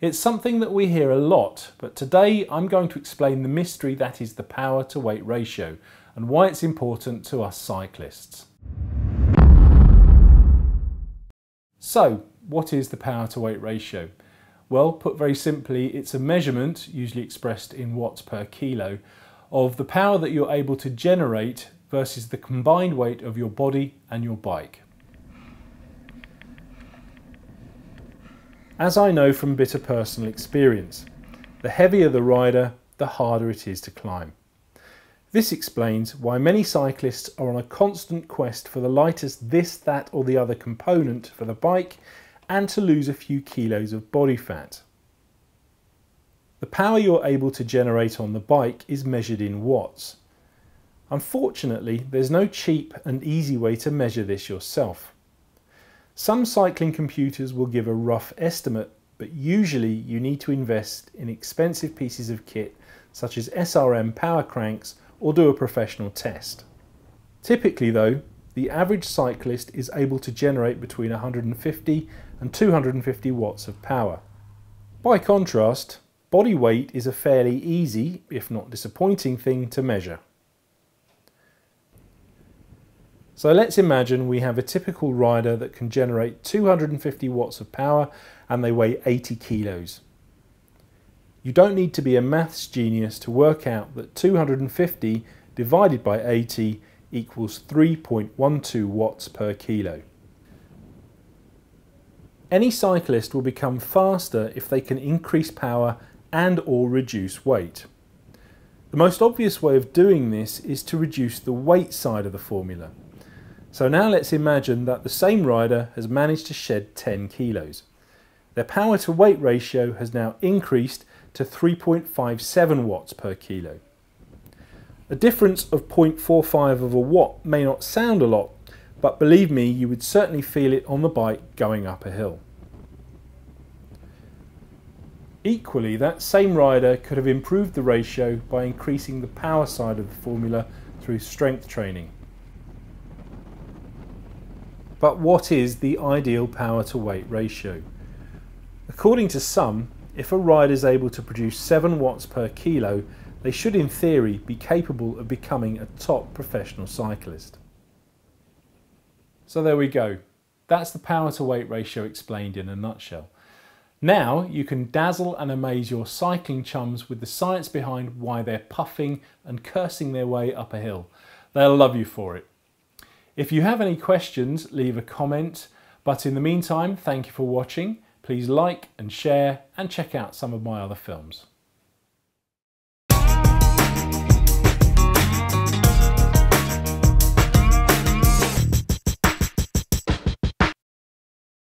It's something that we hear a lot, but today I'm going to explain the mystery that is the power to weight ratio and why it's important to us cyclists. So, what is the power to weight ratio? Well, put very simply, it's a measurement, usually expressed in watts per kilo, of the power that you're able to generate versus the combined weight of your body and your bike. As I know from bitter personal experience, the heavier the rider, the harder it is to climb. This explains why many cyclists are on a constant quest for the lightest this, that or the other component for the bike and to lose a few kilos of body fat. The power you're able to generate on the bike is measured in watts. Unfortunately, there's no cheap and easy way to measure this yourself. Some cycling computers will give a rough estimate, but usually you need to invest in expensive pieces of kit such as SRM power cranks or do a professional test. Typically though, the average cyclist is able to generate between 150 and 250 watts of power. By contrast, body weight is a fairly easy, if not disappointing, thing to measure. So let's imagine we have a typical rider that can generate 250 watts of power and they weigh 80 kilos. You don't need to be a maths genius to work out that 250 divided by 80 equals 3.12 watts per kilo. Any cyclist will become faster if they can increase power and or reduce weight. The most obvious way of doing this is to reduce the weight side of the formula. So now let's imagine that the same rider has managed to shed 10 kilos. Their power to weight ratio has now increased to 3.57 watts per kilo. A difference of 0.45 of a watt may not sound a lot, but believe me, you would certainly feel it on the bike going up a hill. Equally, that same rider could have improved the ratio by increasing the power side of the formula through strength training. But what is the ideal power to weight ratio? According to some, if a rider is able to produce 7 watts per kilo, they should in theory be capable of becoming a top professional cyclist. So there we go. That's the power to weight ratio explained in a nutshell. Now you can dazzle and amaze your cycling chums with the science behind why they're puffing and cursing their way up a hill. They'll love you for it. If you have any questions, leave a comment, but in the meantime, thank you for watching. Please like and share and check out some of my other films.